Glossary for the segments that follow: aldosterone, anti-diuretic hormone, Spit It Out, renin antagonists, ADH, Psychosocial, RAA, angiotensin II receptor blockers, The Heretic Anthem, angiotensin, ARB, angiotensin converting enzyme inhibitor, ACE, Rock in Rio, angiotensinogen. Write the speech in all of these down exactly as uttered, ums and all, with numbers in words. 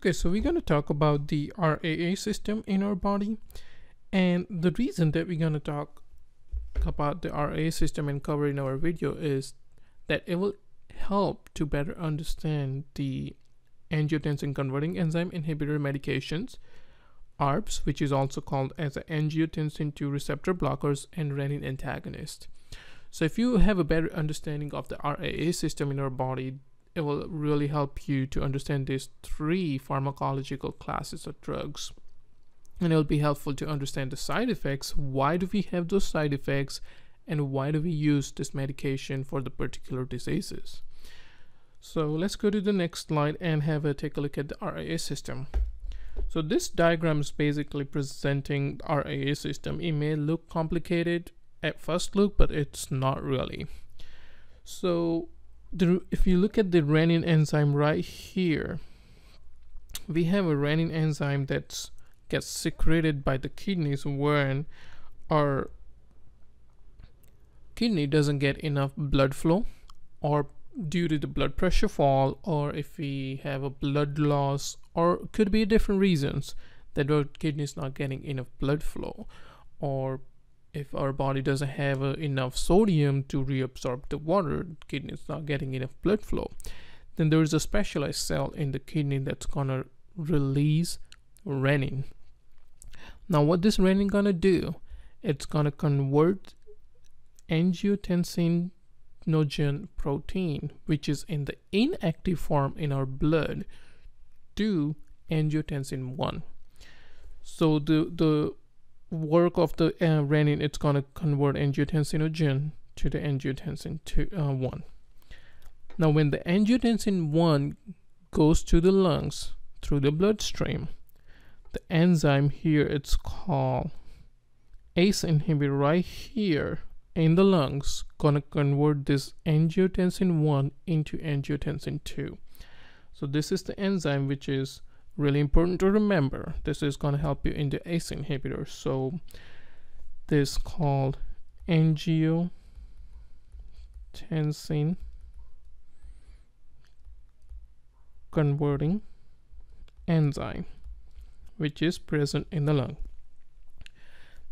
Okay, so we're going to talk about the R A A system in our body, and the reason that we're going to talk about the R A A system and cover in our video is that it will help to better understand the angiotensin converting enzyme inhibitor medications, A R Bs, which is also called as angiotensin two receptor blockers and renin antagonists. So if you have a better understanding of the R A A system in your body, it will really help you to understand these three pharmacological classes of drugs. And it will be helpful to understand the side effects. Why do we have those side effects? And why do we use this medication for the particular diseases? So let's go to the next slide and have a take a look at the R A A system. So this diagram is basically presenting the R A A system. It may look complicated at first look, but it's not really. So the, if you look at the renin enzyme right here, we have a renin enzyme that gets secreted by the kidneys when our kidney doesn't get enough blood flow, or due to the blood pressure fall, or if we have a blood loss, or could be different reasons that our kidney is not getting enough blood flow, or if our body doesn't have uh, enough sodium to reabsorb the water, the kidney is not getting enough blood flow, then there is a specialized cell in the kidney that's gonna release renin. Now what this renin gonna do, it's gonna convert angiotensinogen protein, which is in the inactive form in our blood, to angiotensin one. So the the work of the uh, renin, it's going to convert angiotensinogen to the angiotensin two, uh, one. Now when the angiotensin one goes to the lungs through the bloodstream, the enzyme here, it's called A C E inhibitor right here in the lungs, going to convert this angiotensin one into angiotensin two. So this is the enzyme which is really important to remember. This is going to help you in the A C E inhibitor. So this is called angiotensin converting enzyme, which is present in the lung.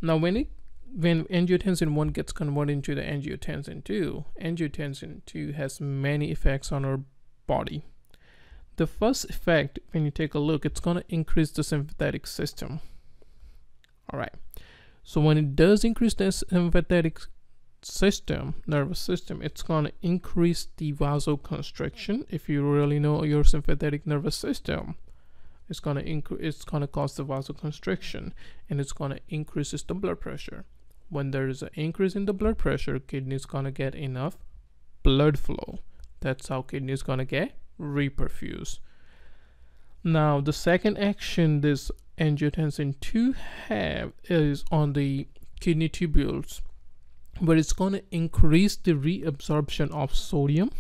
Now when it when angiotensin one gets converted into the angiotensin two, angiotensin two has many effects on our body. The first effect, when you take a look, it's going to increase the sympathetic system. Alright, so when it does increase the sympathetic system, nervous system, it's going to increase the vasoconstriction. If you really know your sympathetic nervous system, it's going to increase, it's going to cause the vasoconstriction, and it's going to increase the blood pressure. When there is an increase in the blood pressure, kidney is going to get enough blood flow. That's how kidney is going to get reperfuse. Now the second action this angiotensin two have is on the kidney tubules, where it's going to increase the reabsorption of sodium,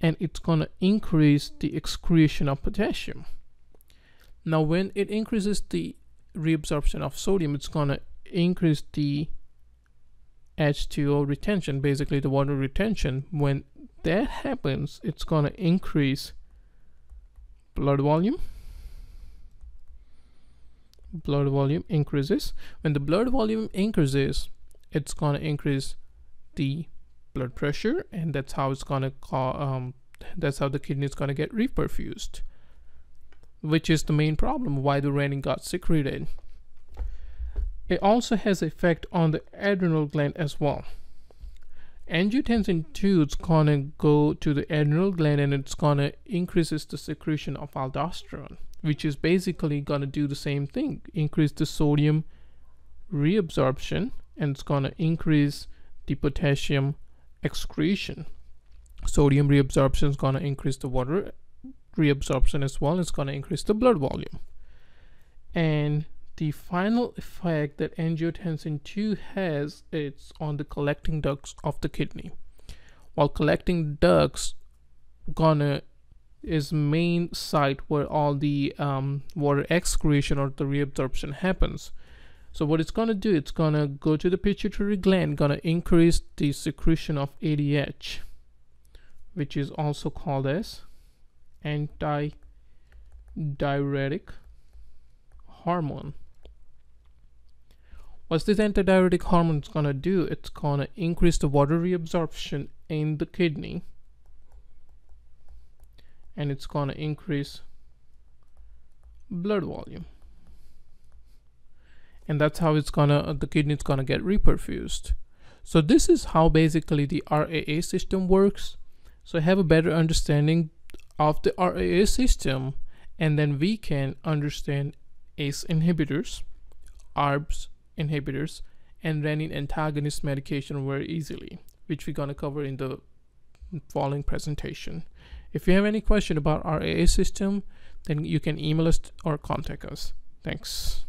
and it's going to increase the excretion of potassium. Now when it increases the reabsorption of sodium, it's going to increase the H two O retention, basically the water retention. When that happens, it's going to increase blood volume. Blood volume increases. When the blood volume increases, it's going to increase the blood pressure, and that's how it's going to cause, um, that's how the kidney is going to get reperfused, which is the main problem why the renin got secreted. It also has effect on the adrenal gland as well. Angiotensin two is going to go to the adrenal gland, and it's going to increase the secretion of aldosterone, which is basically going to do the same thing, increase the sodium reabsorption, and it's going to increase the potassium excretion. Sodium reabsorption is going to increase the water reabsorption as well. It's going to increase the blood volume. And the final effect that angiotensin two has, it's on the collecting ducts of the kidney. While collecting ducts gonna is main site where all the um, water excretion or the reabsorption happens. So what it's gonna do, it's gonna go to the pituitary gland, gonna increase the secretion of A D H, which is also called as anti anti-diuretic hormone. What's this antidiuretic hormone gonna do? It's gonna increase the water reabsorption in the kidney, and it's gonna increase blood volume, and that's how it's gonna uh, the kidney's gonna get reperfused. So this is how basically the R A A system works. So have a better understanding of the R A A system, and then we can understand A C E inhibitors, A R Bs inhibitors, and renin antagonist medication very easily, which we're going to cover in the following presentation. If you have any question about R A A system, then you can email us or contact us. Thanks.